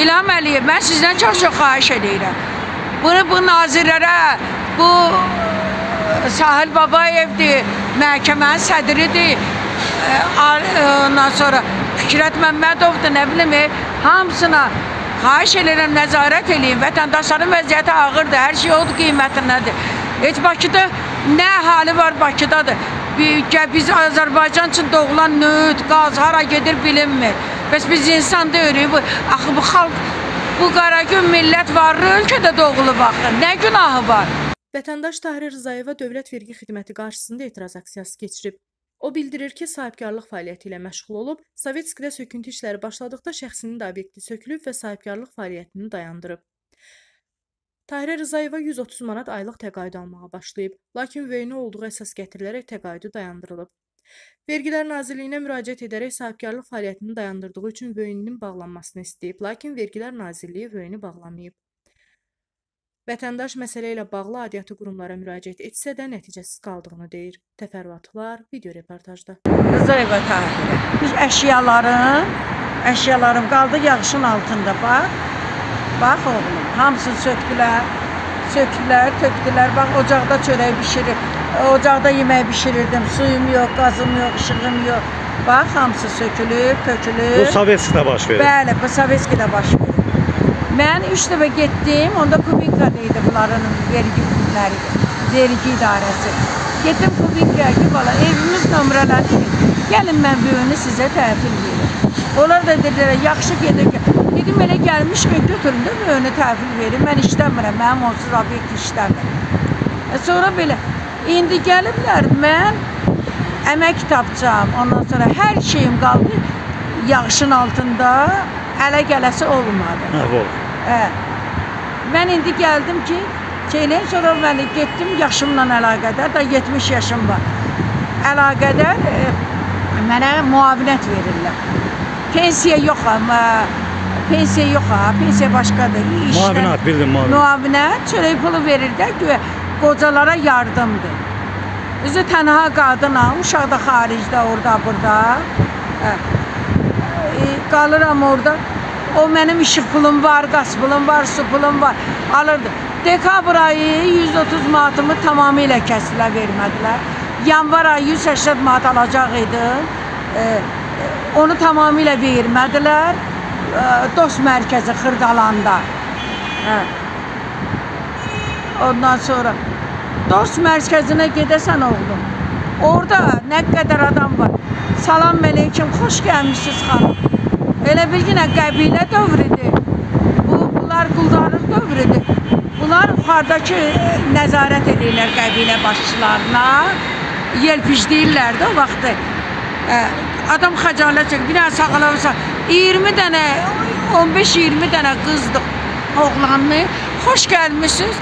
İlham Əliyev, mən sizdən çox xahiş edirəm. Bunu bu nazirlərə, bu Sahil Babaevdir, məhkəmənin sədridir, ondan sonra Fikrət Məhmədovdur, nə bilim, hamısına xahiş edirəm, nəzarət edin. Vətəndaşların vəziyyəti ağırdır, hər şey odur qiymətindədir. Heç Bakıda nə əhali var Bakıdadır. Biz Azərbaycan üçün doğulan nöğüt, qaz hara gedir bilinmir. Bəs biz insan deyirik, axı bu xalq, bu qaragün millət varlı ölkədə doğulub axı, nə günahı var? Vətəndaş Tahirə Rızayeva Dövlət Vergi Xidməti qarşısında etiraz aksiyası keçirib. O bildirir ki, sahibkarlıq fəaliyyəti ilə məşğul olub, Sovetskidə söküntü işləri başladıqda şəxsinin də obyekti sökülüb və sahibkarlıq fəaliyyətini dayandırıb. Tahirə Rızayeva 130 manat aylıq təqaüd almağa başlayıb, lakin veyni olduğu əsas gətirilərək təqaüdü dayandırılıb. Vergilər Nazirliyinə müraciət edərək sahibkarlıq fəaliyyətini dayandırdığı üçün veyinin bağlanmasını istəyib, lakin Vergilər Nazirliyi veyini bağlamayıb. Vətəndaş məsələ ilə bağlı aidiyyatı qurumlara müraciət etsə də nəticəsiz qaldığını deyir. Təfərrüatlar video reportajda. Rızayeva Tahirə. Biz əşyalarım qaldı yağışın altında, bax. Bax oğlum, hamısını söktülər, bax ocaqda çörək bişirib, ocaqda yemək bişirirdim, suyum yox, qazım yox, işığım yox, bax hamısı sökülüb, tökülüb. Bu Sovetskidə baş verir? Bəli, bu Sovetskidə baş verir. Mən 3 dəfə getdim, onda Kubinkada idi bunların vergi idarəsi. Getdim Kubinkaya ki, valla evimiz nömrələdi, gəlin mən böyünü sizə təhvil verir. Onlar da dedilərə, yaxşı gedir ki, dedim, elə gəlmiş ki, götürün də önə təhvil verin, mən işləmirəm, mənim onsuz obyekt işləmirəm. Sonra belə, indi gəliblər, mən əmək kitabçam, ondan sonra hər şeyim qaldı yağışın altında, ələ gələsi olmadı. Nə olur? Mən indi gəldim ki, şeyləyim, sonra mən getdim yaşımla əlaqədər, da 70 yaşım var, əlaqədər mənə müavinət verirlər. Pensiya yox, amma... Pensiya yox ha, pensiya başqadır. Müavinət, bildim müavinət. Müavinət çörək pulu verir də, qocalara yardımdır. Üzü tənha qadınam, uşaq da xaricdə, orada, burada. Qalıram orada. O mənim işıq pulum var, qaz pulum var, su pulum var. Alırdı. Dekabr ayı 130 manatımı tamamilə kəsilə vermədilər. Yanvar ayı 180 manat alacaq idi. Onu tamamilə vermədilər. Dost mərkəzi Xırdalanda. Ondan sonra dost mərkəzinə gedəsən oğlum, orada nə qədər adam var. Salam əleyküm, xoş gəlmişsiniz xanım. Elə bil ki, nə qəbilə dövrüdür. Bunlar quldarlıq dövrüdür. Bunlar yuxarıdakı nəzarət edirlər qəbilə başçılarına. Yelpicləyirlər də o vaxtı. Adam xəcalət çəkir, bir dənə sağalavsa 20 dənə, 15-20 dənə qızdır oğlanını, xoş gəlmişsiniz.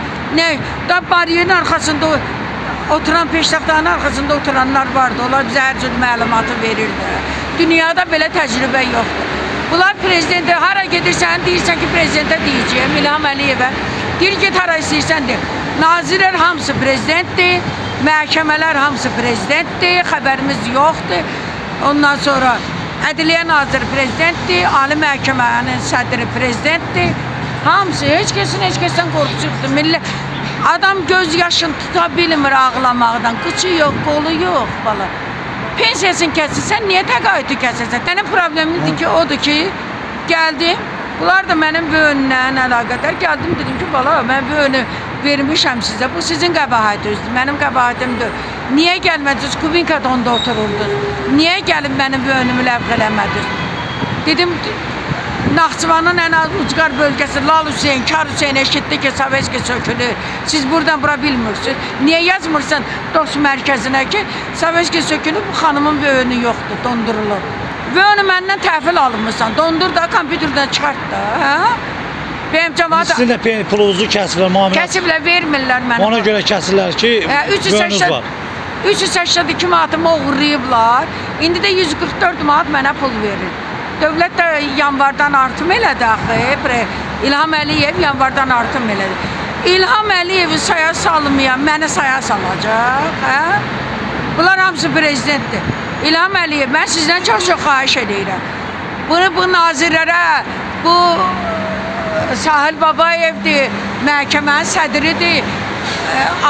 Da bariyerin arxasında, oturan peştaxtanın arxasında oturanlar vardı, onlar bizə hər cür məlumatı verirdi. Dünyada belə təcrübə yoxdur. Bunlar prezidenti, hara gedirsən, deyirsən ki, prezidentə deyəcəyəm, İlham Əliyevə. Deyir ki, hara istəyirsən, deyir. Nazirlər hamısı prezidentdir, məhkəmələr hamısı prezidentdir, xəbərimiz yoxdur. Ondan sonra Ədliyyə Naziri prezidentdir, Ali Məhkəmənin sədri prezidentdir. Hamısı, heç kəsdən qorxusu yoxdur. Millət, adam göz yaşını tuta bilmir ağlamaqdan. Qıçı yox, qolu yox, bala. Pensiyasını kəsirsən, niyə təqaüdü kəsirsən? Sənin problemimdir ki, odur ki, gəldim, bunlar da mənim böyünlə əlaqədar. Gəldim, dedim ki, bala, mən böyünü vermişəm sizə, bu sizin qəbahətinizdir, mənim qəbahatimdir. Niyə gəlmədiniz, Kubinkada onda otururdunuz? Niyə gəlib mənim önümü ləğv eləmədiniz? Dedim, Naxçıvanın ən az ucqar bölgəsi Lal Hüseyin, Kar Hüseyin eşitdi ki, Sovetski sökülür. Siz buradan bura bilmirsiniz. Niyə yazmırsan dost mərkəzinə ki, Sovetski sökülür, bu xanımın vöğünü yoxdur, dondurulur. Vöğünü məndən təhvil alınmırsan, dondur da, kompüterdən çıxart da, hə? Sizin də pulunuzu kəsirlər, müaminat? Kəsirlər, vermirlər mənə. Ona görə kəsirlər ki, vöğünüz var. 382 manatımı uğurlayıblar, indi də 144 manat mənə pul verir. Dövlət də yanvardan artım elədi axı, İlham Əliyev yanvardan artım elədi. İlham Əliyevi saya salmayan mənə saya salacaq, hə? Bunlar hamısı prezidentdir. İlham Əliyev, mən sizdən çox xahiş edirəm. Bunu bu nazirlərə, bu Sahil Babaevdir, məhkəmənin sədridir,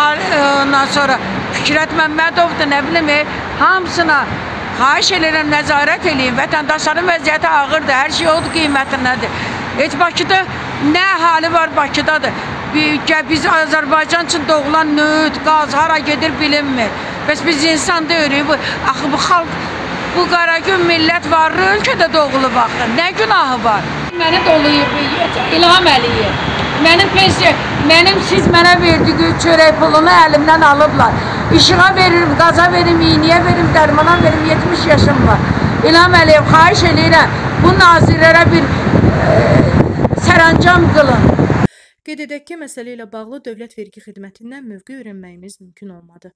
ondan sonra Fikrət Məhmədovdur, nə bilim, hamısına xahiş edirəm, nəzarət edin. Vətəndaşların vəziyyəti ağırdır, hər şey odur qiymətindədir. Heç Bakıda nə hali var Bakıdadır. Biz Azərbaycan üçün doğulan nöd, qaz hara gedir bilinmir. Bəs biz insan deyirik, axı bu xalq, bu qaragün millət varlı ölkədə doğulub axı, nə günahı var? Məni doluyub İlham Əliyev, siz mənə verdiyi çörək pulunu əlimdən alıblar. İşığa veririm, qaza verim, iğniyə verim, dərmana verim, 70 yaşım var. İlham Əliyev, xahiş eləyirəm, bu nazirlərə bir sərəncam qılın. Qeyd edək ki, məsələ ilə bağlı Dövlət Vergi Xidmətindən mövqe öyrənməyimiz mümkün olmadı.